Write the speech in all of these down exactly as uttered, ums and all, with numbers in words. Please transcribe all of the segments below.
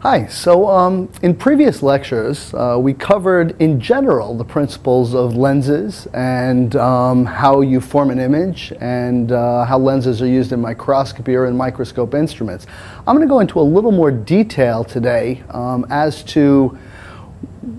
Hi, so um, in previous lectures uh, we covered in general the principles of lenses and um, how you form an image and uh, how lenses are used in microscopy or in microscope instruments. I'm going to go into a little more detail today um, as to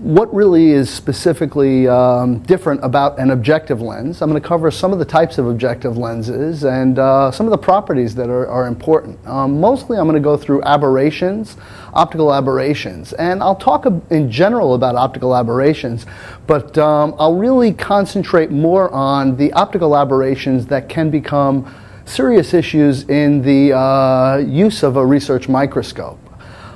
what really is specifically um, different about an objective lens. I'm going to cover some of the types of objective lenses and uh, some of the properties that are, are important. Um, mostly I'm going to go through aberrations, optical aberrations, and I'll talk in general about optical aberrations, but um, I'll really concentrate more on the optical aberrations that can become serious issues in the uh, use of a research microscope.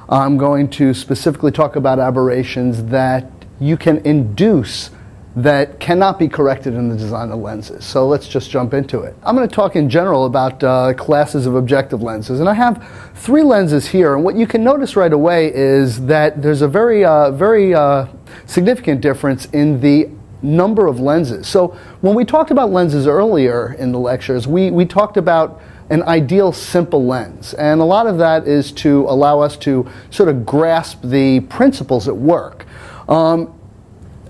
I'm going to specifically talk about aberrations that you can induce that cannot be corrected in the design of lenses. So let's just jump into it. I'm going to talk in general about uh, classes of objective lenses, and I have three lenses here, and what you can notice right away is that there's a very, uh, very uh, significant difference in the number of lenses. So when we talked about lenses earlier in the lectures, we, we talked about an ideal simple lens, and a lot of that is to allow us to sort of grasp the principles at work. Um,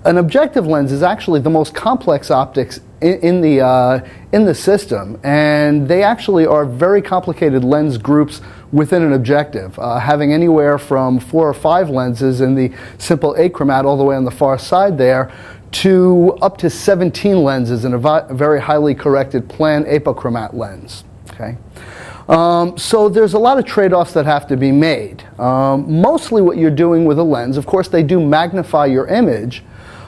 an objective lens is actually the most complex optics in, in the uh, in the system, and they actually are very complicated lens groups within an objective, uh, having anywhere from four or five lenses in the simple achromat all the way on the far side there to up to seventeen lenses in a very highly corrected plan apochromat lens. Okay. Um, so there's a lot of trade-offs that have to be made. Um, mostly what you're doing with a lens, of course they do magnify your image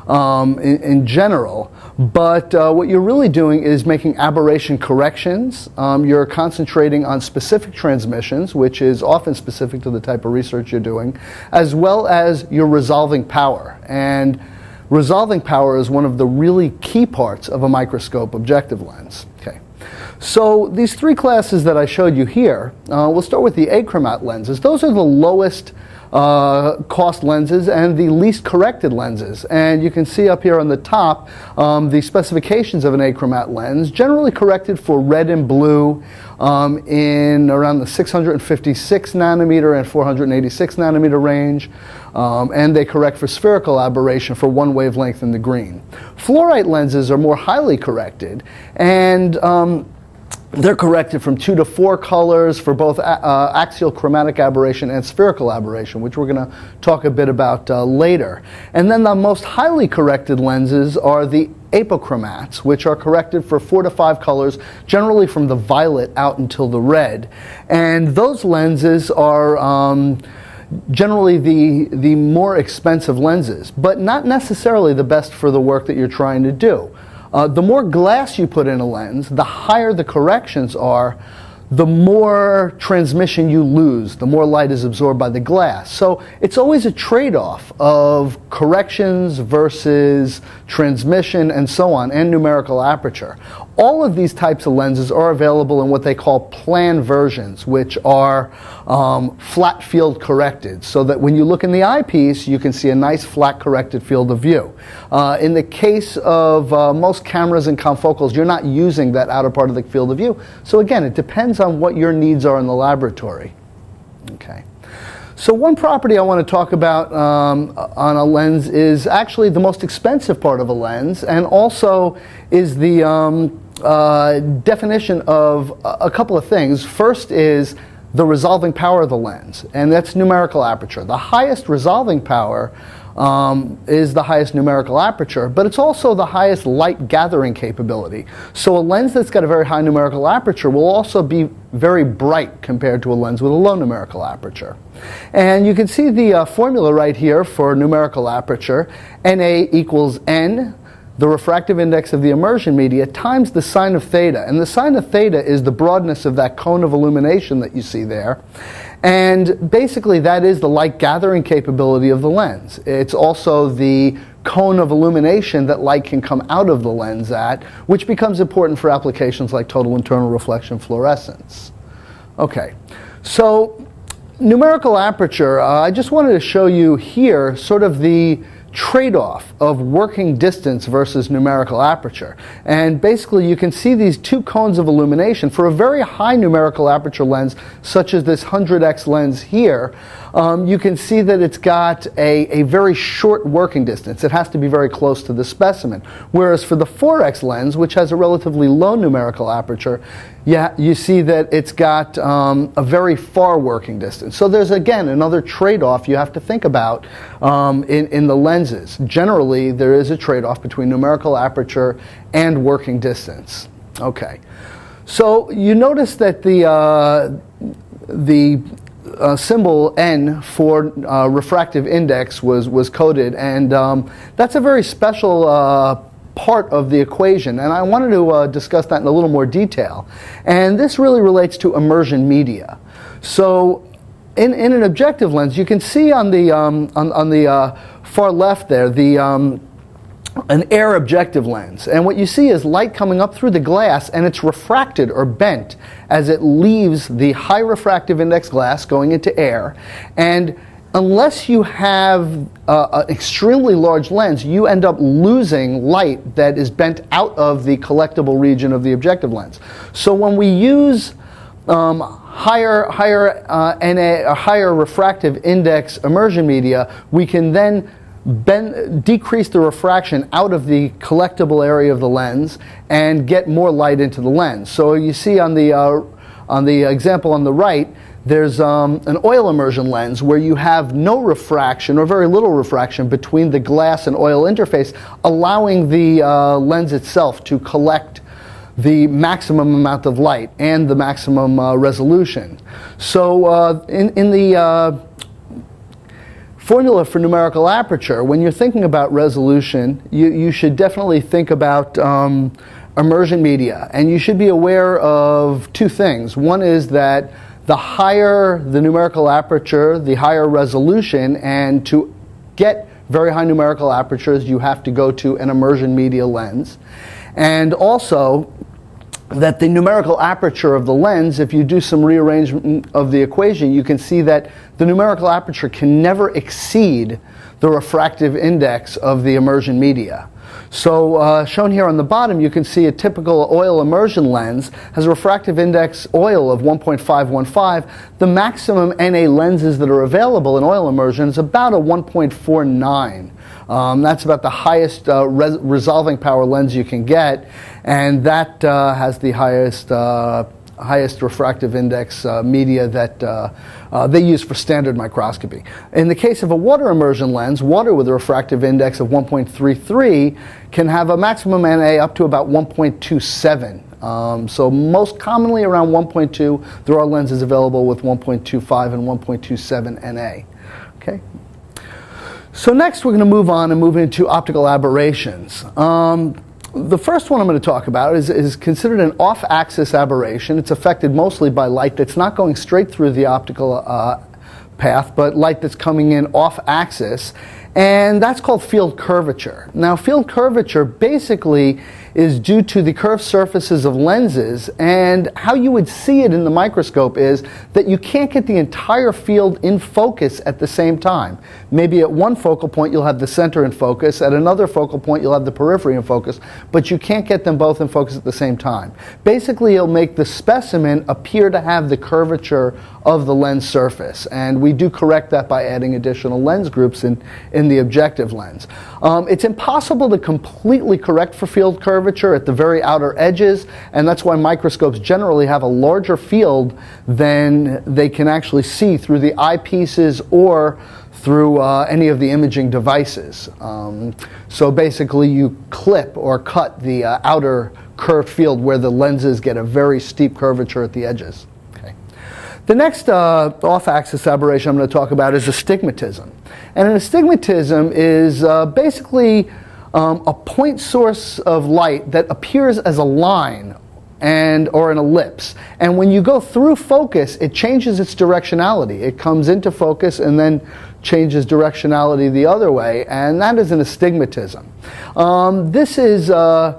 um, in, in general, but uh, what you're really doing is making aberration corrections. Um, you're concentrating on specific transmissions, which is often specific to the type of research you're doing, as well as you're resolving power. And resolving power is one of the really key parts of a microscope objective lens. Okay. So these three classes that I showed you here, uh, we'll start with the achromat lenses. Those are the lowest uh, cost lenses and the least corrected lenses. And you can see up here on the top um, the specifications of an achromat lens, generally corrected for red and blue um, in around the six hundred fifty-six nanometer and four hundred eighty-six nanometer range. Um, and they correct for spherical aberration for one wavelength in the green. Fluorite lenses are more highly corrected, and um, they're corrected from two to four colors for both uh, axial chromatic aberration and spherical aberration, which we're going to talk a bit about uh, later. And then the most highly corrected lenses are the apochromats, which are corrected for four to five colors, generally from the violet out until the red. And those lenses are um, generally the, the more expensive lenses, but not necessarily the best for the work that you're trying to do. Uh, the more glass you put in a lens, the higher the corrections are, the more transmission you lose, the more light is absorbed by the glass. So it's always a trade-off of corrections versus transmission and so on, and numerical aperture. All of these types of lenses are available in what they call plan versions, which are um, flat field corrected, so that when you look in the eyepiece, you can see a nice flat corrected field of view. Uh, in the case of uh, most cameras and confocals, you're not using that outer part of the field of view. So again, it depends on what your needs are in the laboratory. Okay. So one property I want to talk about um, on a lens is actually the most expensive part of a lens, and also is the um, uh, definition of a couple of things. First is the resolving power of the lens, and that's numerical aperture. The highest resolving power Um, is the highest numerical aperture, but it's also the highest light gathering capability. So a lens that's got a very high numerical aperture will also be very bright compared to a lens with a low numerical aperture. And you can see the uh, formula right here for numerical aperture. N A equals N, the refractive index of the immersion media, times the sine of theta. And the sine of theta is the broadness of that cone of illumination that you see there. And basically that is the light gathering capability of the lens. It's also the cone of illumination that light can come out of the lens at, which becomes important for applications like total internal reflection fluorescence. Okay, so numerical aperture, uh, I just wanted to show you here sort of the trade-off of working distance versus numerical aperture. And basically you can see these two cones of illumination for a very high numerical aperture lens such as this one hundred X lens here. Um, you can see that it's got a, a very short working distance. It has to be very close to the specimen. Whereas for the four X lens, which has a relatively low numerical aperture, yeah, you see that it's got um, a very far working distance. So there's, again, another trade-off you have to think about um, in, in the lenses. Generally, there is a trade-off between numerical aperture and working distance. Okay. So you notice that the, uh, the Uh, symbol N for uh, refractive index was was coded, and um, that's a very special uh, part of the equation, and I wanted to uh, discuss that in a little more detail. And this really relates to immersion media. So in, in an objective lens, you can see on the um, on, on the uh, far left there the um, an air objective lens, and what you see is light coming up through the glass, and it's refracted or bent as it leaves the high refractive index glass going into air. And unless you have uh, an extremely large lens, you end up losing light that is bent out of the collectible region of the objective lens. So when we use Um, higher, higher uh, N A, a higher refractive index immersion media, we can then bend, decrease the refraction out of the collectible area of the lens and get more light into the lens. So you see on the uh, on the example on the right, there's um, an oil immersion lens where you have no refraction or very little refraction between the glass and oil interface, allowing the uh, lens itself to collect the maximum amount of light and the maximum uh, resolution. So uh, in, in the uh, formula for numerical aperture, when you're thinking about resolution, you, you should definitely think about um, immersion media. And you should be aware of two things. One is that the higher the numerical aperture, the higher resolution, and to get very high numerical apertures, you have to go to an immersion media lens. And also, that the numerical aperture of the lens, if you do some rearrangement of the equation, you can see that the numerical aperture can never exceed the refractive index of the immersion media. So uh, shown here on the bottom, you can see a typical oil immersion lens has a refractive index oil of one point five one five. The maximum N A lenses that are available in oil immersion is about a one point four nine. Um, that's about the highest uh, res resolving power lens you can get, and that uh, has the highest uh, highest refractive index uh, media that uh, uh, they use for standard microscopy. In the case of a water immersion lens, water with a refractive index of one point three three can have a maximum N A up to about one point two seven. Um, so most commonly around one point two, there are lenses available with one point two five and one point two seven N A. Okay. So next we're going to move on and move into optical aberrations. Um, the first one I'm going to talk about is, is considered an off-axis aberration. It's affected mostly by light that's not going straight through the optical uh, path, but light that's coming in off-axis. And that's called field curvature. Now, field curvature basically is due to the curved surfaces of lenses, and how you would see it in the microscope is that you can't get the entire field in focus at the same time. Maybe at one focal point you'll have the center in focus, at another focal point you'll have the periphery in focus, but you can't get them both in focus at the same time. Basically, it'll make the specimen appear to have the curvature of the lens surface, and we do correct that by adding additional lens groups in, in the objective lens. Um, it's impossible to completely correct for field curvature at the very outer edges, and that's why microscopes generally have a larger field than they can actually see through the eyepieces or through uh, any of the imaging devices. Um, so basically you clip or cut the uh, outer curved field where the lenses get a very steep curvature at the edges. The next uh, off-axis aberration I'm going to talk about is astigmatism. And an astigmatism is uh, basically um, a point source of light that appears as a line and or an ellipse. And when you go through focus, it changes its directionality. It comes into focus and then changes directionality the other way, and that is an astigmatism. Um, this is uh,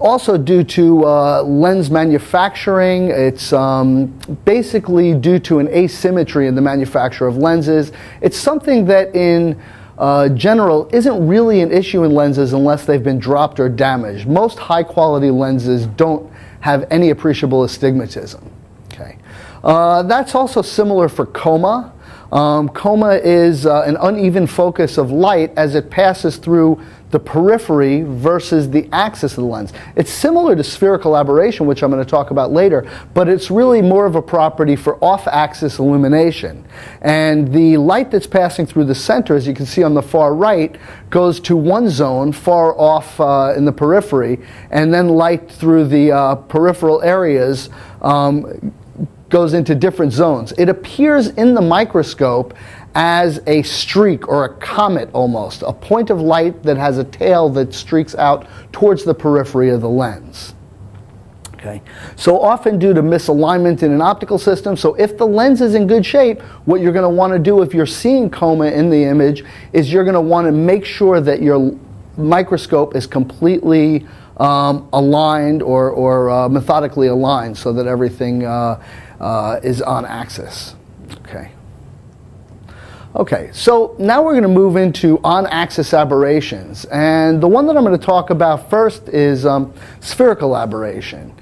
also due to uh, lens manufacturing. It's um, basically due to an asymmetry in the manufacture of lenses. It's something that in uh, general isn't really an issue in lenses unless they've been dropped or damaged. Most high-quality lenses don't have any appreciable astigmatism. Okay. Uh, that's also similar for coma. Um, coma is uh, an uneven focus of light as it passes through the periphery versus the axis of the lens. It's similar to spherical aberration, which I'm going to talk about later, but it's really more of a property for off-axis illumination. And the light that's passing through the center, as you can see on the far right, goes to one zone far off uh, in the periphery, and then light through the uh, peripheral areas um, goes into different zones. It appears in the microscope as a streak or a comet almost, a point of light that has a tail that streaks out towards the periphery of the lens. Okay. So often due to misalignment in an optical system, so if the lens is in good shape, what you're going to want to do if you're seeing coma in the image is you're going to want to make sure that your microscope is completely um, aligned or, or uh, methodically aligned so that everything uh, Uh, is on axis. Okay. Okay, so now we're going to move into on-axis aberrations, and the one that I'm going to talk about first is um, spherical aberration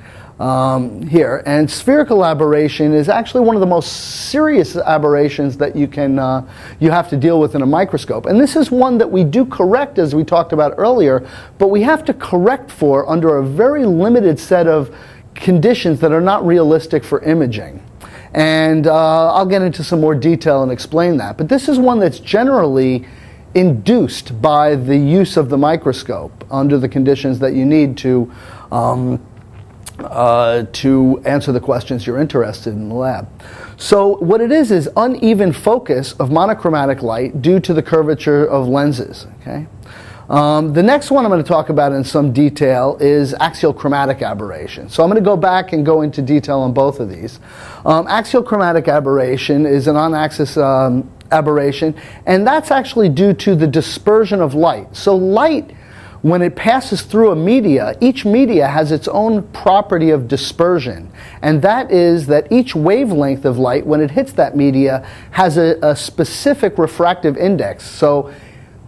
um, here. And spherical aberration is actually one of the most serious aberrations that you can uh, you have to deal with in a microscope. And this is one that we do correct, as we talked about earlier, but we have to correct for under a very limited set of conditions that are not realistic for imaging. And uh, I'll get into some more detail and explain that. But this is one that's generally induced by the use of the microscope under the conditions that you need to, um, uh, to answer the questions you're interested in the lab. So what it is is uneven focus of monochromatic light due to the curvature of lenses. Okay? Um, the next one I'm going to talk about in some detail is axial chromatic aberration. So I'm going to go back and go into detail on both of these. Um, axial chromatic aberration is an on-axis um, aberration, and that's actually due to the dispersion of light. So light, when it passes through a media, each media has its own property of dispersion. And that is that each wavelength of light, when it hits that media, has a, a specific refractive index. So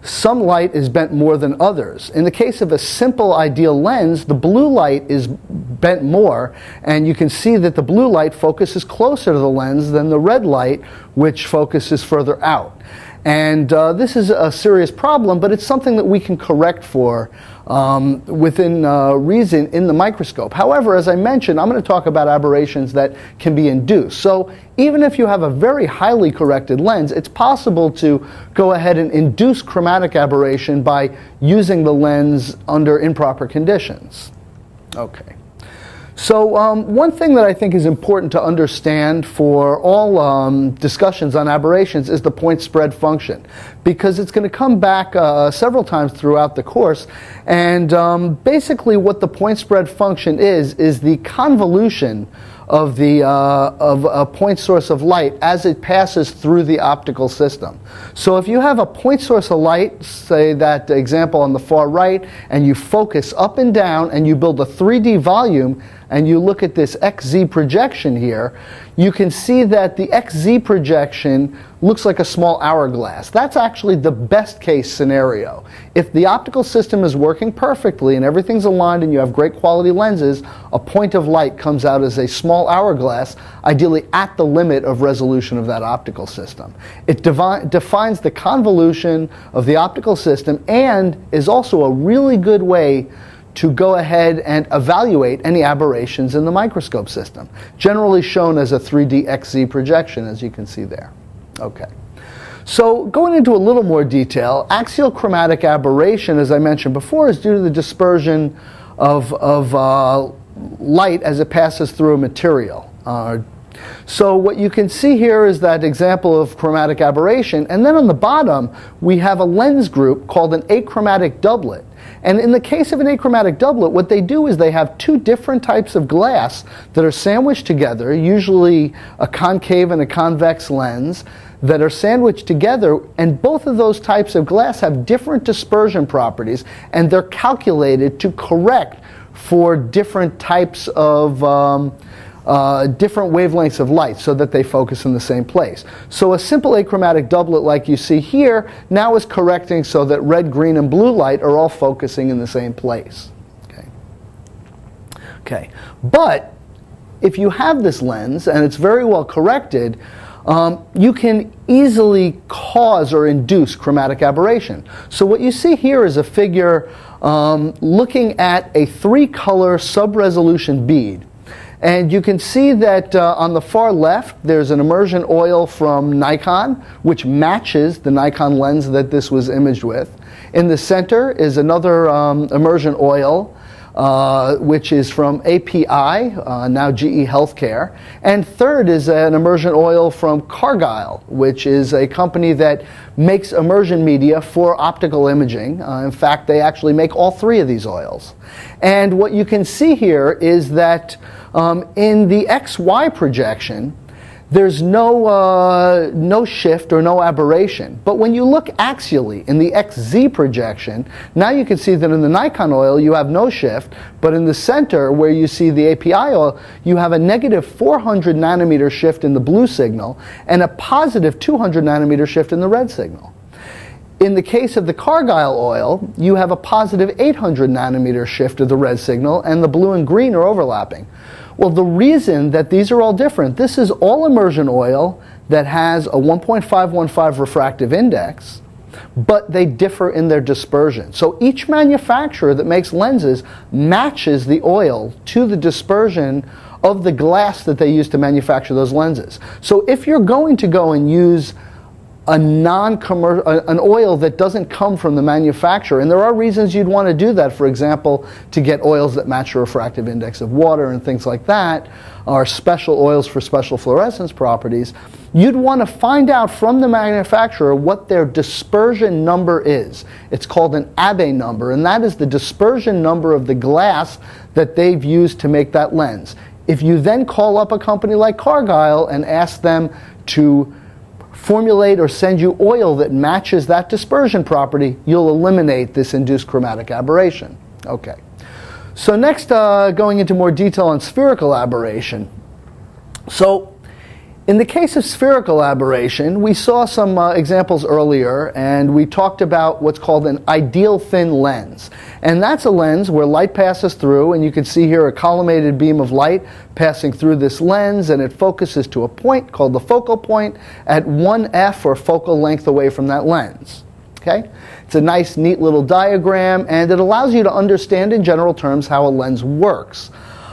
some light is bent more than others. In the case of a simple ideal lens, the blue light is bent more, and you can see that the blue light focuses closer to the lens than the red light, which focuses further out. And uh, this is a serious problem, but it's something that we can correct for um, within uh, reason in the microscope. However, as I mentioned, I'm going to talk about aberrations that can be induced. So even if you have a very highly corrected lens, it's possible to go ahead and induce chromatic aberration by using the lens under improper conditions. Okay. So um, one thing that I think is important to understand for all um, discussions on aberrations is the point spread function, because it's going to come back uh, several times throughout the course. And um, basically what the point spread function is, is the convolution of, the, uh, of a point source of light as it passes through the optical system. So if you have a point source of light, say that example on the far right, and you focus up and down and you build a three D volume, and you look at this X Z projection here, you can see that the X Z projection looks like a small hourglass. That's actually the best case scenario. If the optical system is working perfectly and everything's aligned and you have great quality lenses, a point of light comes out as a small hourglass, ideally at the limit of resolution of that optical system. It defines the convolution of the optical system and is also a really good way to go ahead and evaluate any aberrations in the microscope system, generally shown as a three D X Z projection, as you can see there. Okay. So going into a little more detail, axial chromatic aberration, as I mentioned before, is due to the dispersion of, of uh, light as it passes through a material. Uh, So what you can see here is that example of chromatic aberration, and then on the bottom we have a lens group called an achromatic doublet. And in the case of an achromatic doublet, what they do is they have two different types of glass that are sandwiched together, usually a concave and a convex lens, that are sandwiched together, and both of those types of glass have different dispersion properties, and they're calculated to correct for different types of um, uh, different wavelengths of light so that they focus in the same place. So a simple achromatic doublet like you see here now is correcting so that red, green, and blue light are all focusing in the same place. Okay. Okay. But if you have this lens and it's very well corrected, Um, you can easily cause or induce chromatic aberration. So what you see here is a figure um, looking at a three-color sub-resolution bead. And you can see that uh, on the far left, there's an immersion oil from Nikon, which matches the Nikon lens that this was imaged with. In the center is another um, immersion oil, Uh, which is from A P I, uh, now G E Healthcare. And third is an immersion oil from Cargille, which is a company that makes immersion media for optical imaging. Uh, in fact, they actually make all three of these oils. And what you can see here is that um, in the X Y projection, there's no, uh, no shift or no aberration. But when you look axially in the X Z projection, now you can see that in the Nikon oil you have no shift, but in the center where you see the A P I oil, you have a negative four hundred nanometer shift in the blue signal and a positive two hundred nanometer shift in the red signal. In the case of the Cargille oil, you have a positive eight hundred nanometer shift of the red signal and the blue and green are overlapping. Well, the reason that these are all different, this is all immersion oil that has a one point five one five refractive index, but they differ in their dispersion. So each manufacturer that makes lenses matches the oil to the dispersion of the glass that they use to manufacture those lenses. So if you're going to go and use a non-commercial, an oil that doesn't come from the manufacturer. And there are reasons you'd want to do that, for example, to get oils that match the refractive index of water and things like that, or special oils for special fluorescence properties. You'd want to find out from the manufacturer what their dispersion number is. It's called an Abbe number, and that is the dispersion number of the glass that they've used to make that lens. If you then call up a company like Cargille and ask them to formulate or send you oil that matches that dispersion property, you'll eliminate this induced chromatic aberration. Okay. So next, uh, going into more detail on spherical aberration. So in the case of spherical aberration, we saw some uh, examples earlier, and we talked about what's called an ideal thin lens. And that's a lens where light passes through, and you can see here a collimated beam of light passing through this lens, and it focuses to a point called the focal point at one F, or focal length away from that lens. Okay? It's a nice, neat little diagram, and it allows you to understand in general terms how a lens works.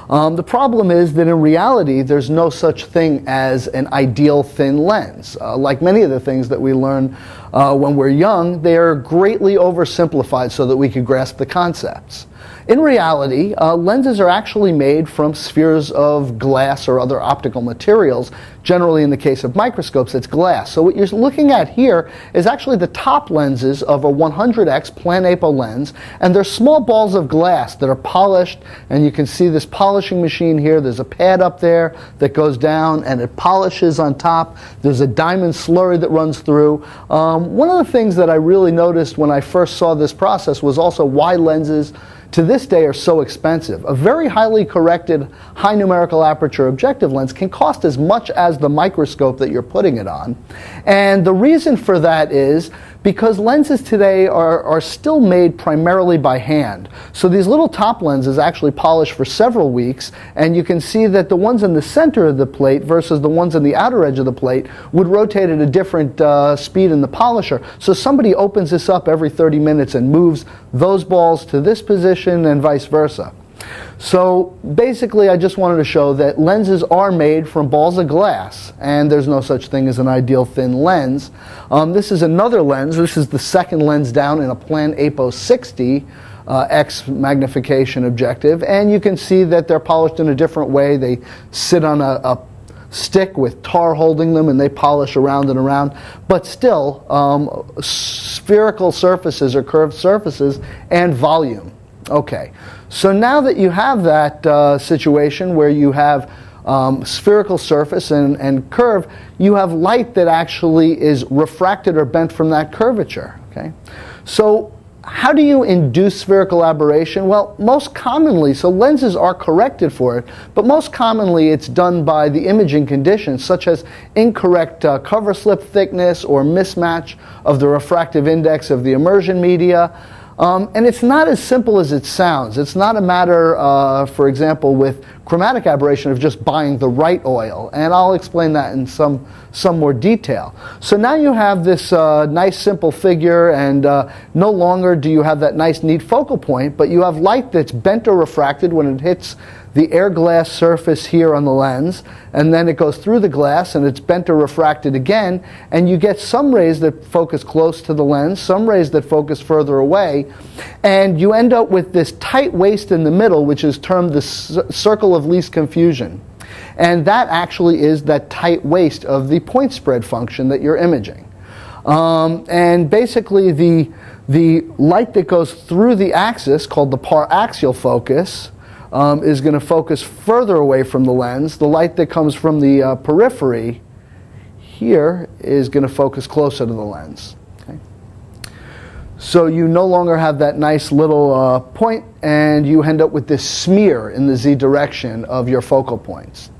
Um, the problem is that in reality, there's no such thing as an ideal thin lens. Uh, like many of the things that we learn uh, when we're young, they are greatly oversimplified so that we can grasp the concepts. In reality, uh, lenses are actually made from spheres of glass or other optical materials. Generally, in the case of microscopes, it's glass. So what you're looking at here is actually the top lenses of a one hundred X Plan Apo lens, and they're small balls of glass that are polished, and you can see this polishing machine here. There's a pad up there that goes down, and it polishes on top. There's a diamond slurry that runs through. Um, one of the things that I really noticed when I first saw this process was also why lenses to this day are so expensive. A very highly corrected high numerical aperture objective lens can cost as much as the microscope that you're putting it on. And the reason for that is because lenses today are, are still made primarily by hand. So these little top lenses actually polish for several weeks, and you can see that the ones in the center of the plate versus the ones in the outer edge of the plate would rotate at a different uh, speed in the polisher. So somebody opens this up every thirty minutes and moves those balls to this position and vice versa. So basically, I just wanted to show that lenses are made from balls of glass, and there's no such thing as an ideal thin lens. Um, this is another lens. This is the second lens down in a Plan Apo sixty uh, X magnification objective, and you can see that they're polished in a different way. They sit on a, a stick with tar holding them, and they polish around and around. But still, um, spherical surfaces or curved surfaces and volume. Okay, so now that you have that uh, situation where you have um, spherical surface and, and curve, you have light that actually is refracted or bent from that curvature. Okay, so how do you induce spherical aberration? Well, most commonly, so lenses are corrected for it, but most commonly it's done by the imaging conditions, such as incorrect uh, cover slip thickness or mismatch of the refractive index of the immersion media. Um, and it's not as simple as it sounds. It's not a matter, uh, for example, with chromatic aberration of just buying the right oil. And I'll explain that in some, some more detail. So now you have this uh, nice simple figure, and uh, no longer do you have that nice neat focal point, but you have light that's bent or refracted when it hits the air glass surface here on the lens, and then it goes through the glass and it's bent or refracted again, and you get some rays that focus close to the lens, some rays that focus further away, and you end up with this tight waist in the middle, which is termed the circle of least confusion. And that actually is that tight waist of the point spread function that you're imaging. Um, and basically the, the light that goes through the axis, called the paraxial focus, Um, is going to focus further away from the lens. The light that comes from the uh, periphery here is going to focus closer to the lens. Okay? So you no longer have that nice little uh, point, and you end up with this smear in the Z direction of your focal points.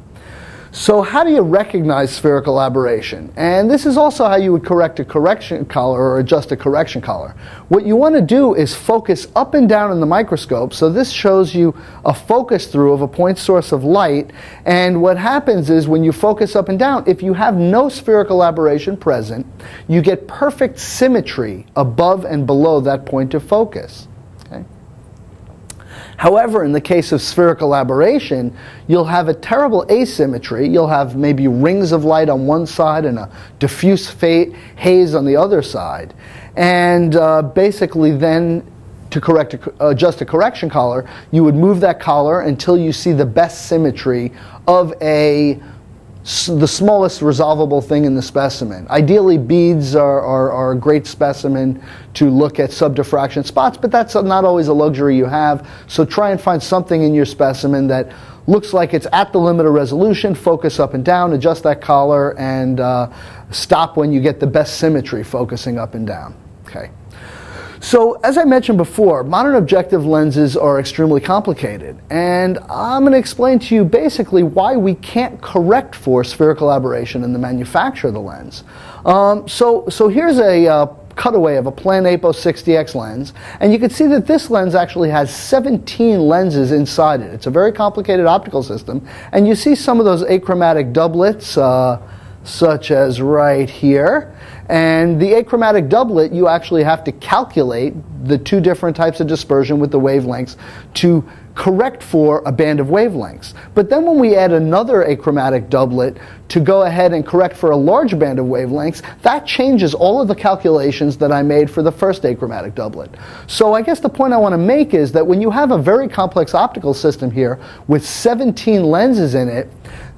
So how do you recognize spherical aberration? And this is also how you would correct a correction color or adjust a correction color. What you want to do is focus up and down in the microscope. So this shows you a focus through of a point source of light. And what happens is when you focus up and down, if you have no spherical aberration present, you get perfect symmetry above and below that point of focus. However, in the case of spherical aberration, you'll have a terrible asymmetry. You'll have maybe rings of light on one side and a diffuse haze on the other side. And uh, basically then, to correct a, adjust a correction color, you would move that color until you see the best symmetry of a the smallest resolvable thing in the specimen. Ideally, beads are, are, are a great specimen to look at subdiffraction spots, but that's not always a luxury you have. So try and find something in your specimen that looks like it's at the limit of resolution. Focus up and down, adjust that color, and uh, stop when you get the best symmetry focusing up and down. Okay. So, as I mentioned before, modern objective lenses are extremely complicated, and I'm going to explain to you basically why we can't correct for spherical aberration in the manufacture of the lens. Um, so, so here's a uh, cutaway of a Plan Apo sixty X lens, and you can see that this lens actually has seventeen lenses inside it. It's a very complicated optical system, and you see some of those achromatic doublets, uh, such as right here. And the achromatic doublet, you actually have to calculate the two different types of dispersion with the wavelengths to correct for a band of wavelengths. But then when we add another achromatic doublet to go ahead and correct for a large band of wavelengths, that changes all of the calculations that I made for the first achromatic doublet. So I guess the point I want to make is that when you have a very complex optical system here with seventeen lenses in it,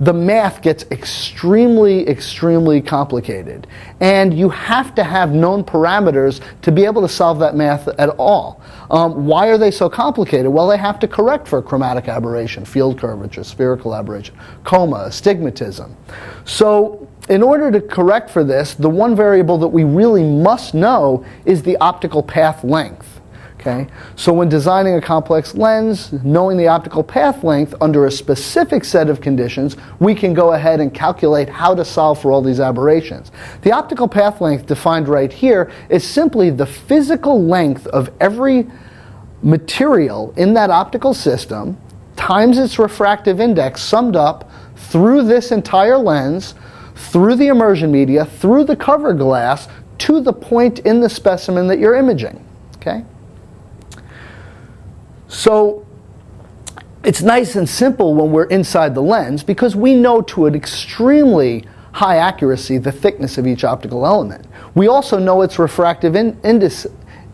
the math gets extremely, extremely complicated. And you have to have known parameters to be able to solve that math at all. Um, why are they so complicated? Well, they have to correct for chromatic aberration, field curvature, spherical aberration, coma, astigmatism. So in order to correct for this, the one variable that we really must know is the optical path length. Okay? So when designing a complex lens, knowing the optical path length under a specific set of conditions, we can go ahead and calculate how to solve for all these aberrations. The optical path length defined right here is simply the physical length of every material in that optical system times its refractive index summed up through this entire lens, through the immersion media, through the cover glass, to the point in the specimen that you're imaging. Okay? So it's nice and simple when we're inside the lens because we know to an extremely high accuracy the thickness of each optical element. We also know its refractive in index,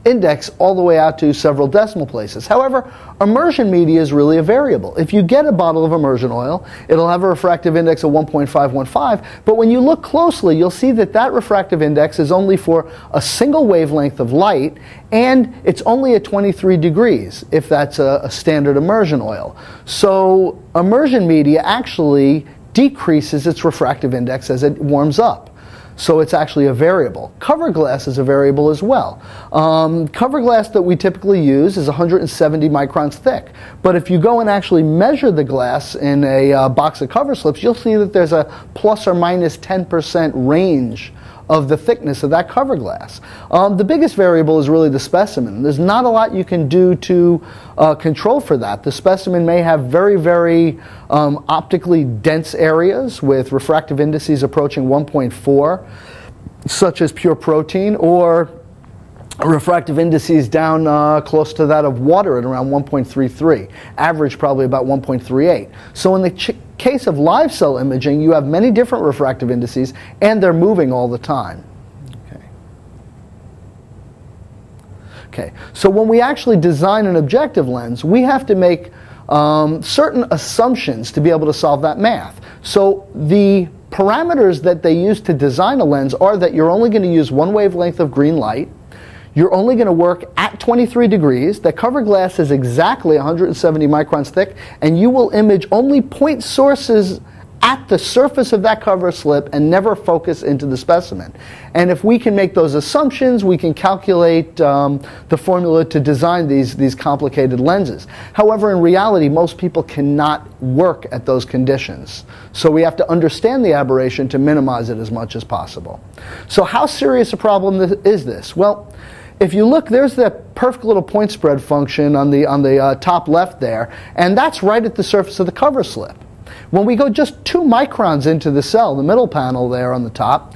index all the way out to several decimal places. However, immersion media is really a variable. If you get a bottle of immersion oil, it'll have a refractive index of one point five one five, but when you look closely, you'll see that that refractive index is only for a single wavelength of light, and it's only at twenty-three degrees if that's a, a standard immersion oil. So immersion media actually decreases its refractive index as it warms up. So it's actually a variable. Cover glass is a variable as well. Um, cover glass that we typically use is one hundred seventy microns thick. But if you go and actually measure the glass in a uh, box of cover slips, you'll see that there's a plus or minus ten percent range of the thickness of that cover glass. Um, the biggest variable is really the specimen. There's not a lot you can do to uh, control for that. The specimen may have very, very um, optically dense areas with refractive indices approaching one point four, such as pure protein, or refractive indices down uh, close to that of water at around one point three three, average probably about one point three eight. So in the ch case of live cell imaging, you have many different refractive indices, and they're moving all the time. Okay. Okay. So when we actually design an objective lens, we have to make um, certain assumptions to be able to solve that math. So the parameters that they use to design a lens are that you're only going to use one wavelength of green light. You're only going to work at twenty-three degrees. The cover glass is exactly one hundred seventy microns thick, and you will image only point sources at the surface of that cover slip and never focus into the specimen. And if we can make those assumptions, we can calculate um, the formula to design these, these complicated lenses. However, in reality, most people cannot work at those conditions. So we have to understand the aberration to minimize it as much as possible. So how serious a problem th- is this? Well, if you look, there's that perfect little point spread function on the, on the uh, top left there, and that's right at the surface of the cover slip. When we go just two microns into the cell, the middle panel there on the top,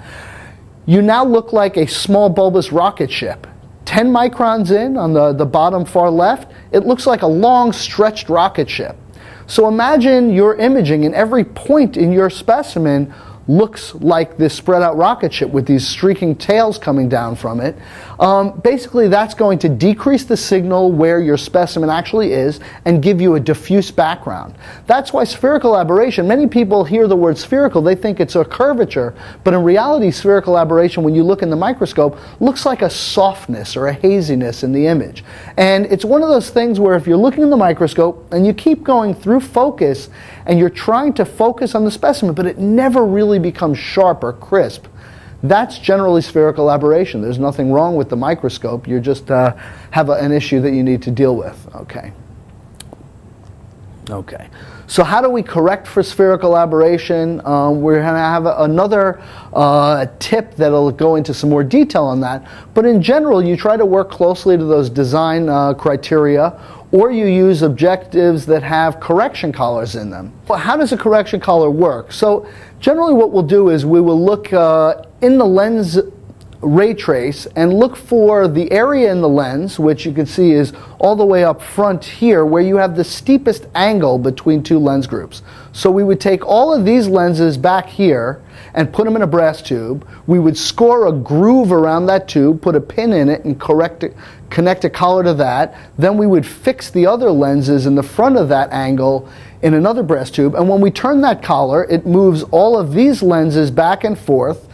you now look like a small bulbous rocket ship. Ten microns in on the, the bottom far left, it looks like a long stretched rocket ship. So imagine your imaging and every point in your specimen looks like this spread out rocket ship with these streaking tails coming down from it. Um, basically, that's going to decrease the signal where your specimen actually is and give you a diffuse background. That's why spherical aberration, many people hear the word spherical, they think it's a curvature, but in reality, spherical aberration, when you look in the microscope, looks like a softness or a haziness in the image. And it's one of those things where if you're looking in the microscope and you keep going through focus and you're trying to focus on the specimen, but it never really becomes sharp or crisp, that's generally spherical aberration. There's nothing wrong with the microscope. You just uh, have a, an issue that you need to deal with. Okay. Okay. So how do we correct for spherical aberration? Um, we're going to have a, another uh, tip that'll go into some more detail on that. But in general, you try to work closely to those design uh, criteria, or you use objectives that have correction collars in them. Well, how does a correction collar work? So generally what we'll do is we will look uh, in the lens ray trace and look for the area in the lens, which you can see is all the way up front here, where you have the steepest angle between two lens groups. So we would take all of these lenses back here and put them in a brass tube. We would score a groove around that tube, put a pin in it, and correct it, connect a collar to that. Then we would fix the other lenses in the front of that angle in another brass tube. And when we turn that collar, it moves all of these lenses back and forth.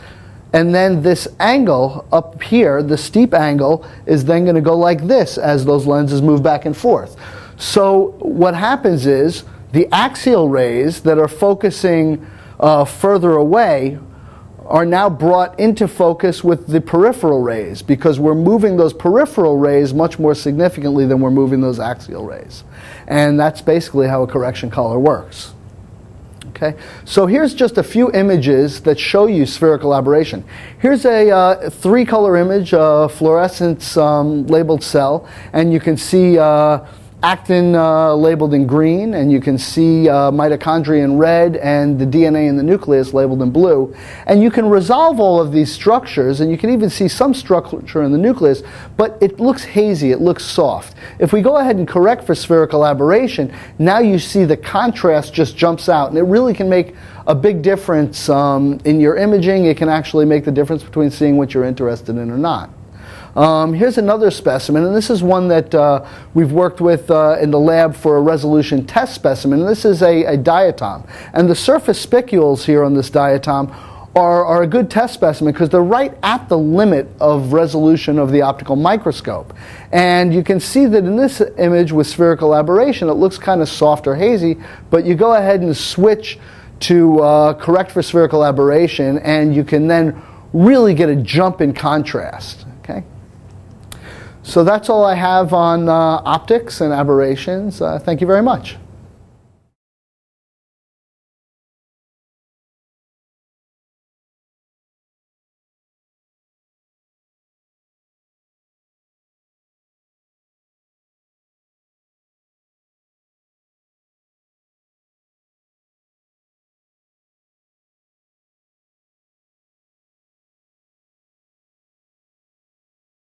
And then this angle up here, the steep angle, is then going to go like this as those lenses move back and forth. So what happens is the axial rays that are focusing uh, further away are now brought into focus with the peripheral rays, because we're moving those peripheral rays much more significantly than we're moving those axial rays. And that's basically how a correction collar works. Okay. So here's just a few images that show you spherical aberration. Here's a uh, three-color image, uh, fluorescence um, labeled cell, and you can see uh, actin uh, labeled in green, and you can see uh, mitochondria in red, and the D N A in the nucleus labeled in blue. And you can resolve all of these structures, and you can even see some structure in the nucleus, but it looks hazy, it looks soft. If we go ahead and correct for spherical aberration, now you see the contrast just jumps out, and it really can make a big difference um, in your imaging. It can actually make the difference between seeing what you're interested in or not. Um, here's another specimen, and this is one that uh, we've worked with uh, in the lab for a resolution test specimen. And this is a, a diatom, and the surface spicules here on this diatom are, are a good test specimen because they're right at the limit of resolution of the optical microscope. And you can see that in this image with spherical aberration, it looks kind of soft or hazy, but you go ahead and switch to uh, correct for spherical aberration, and you can then really get a jump in contrast. Okay? So that's all I have on uh, optics and aberrations. Uh, thank you very much.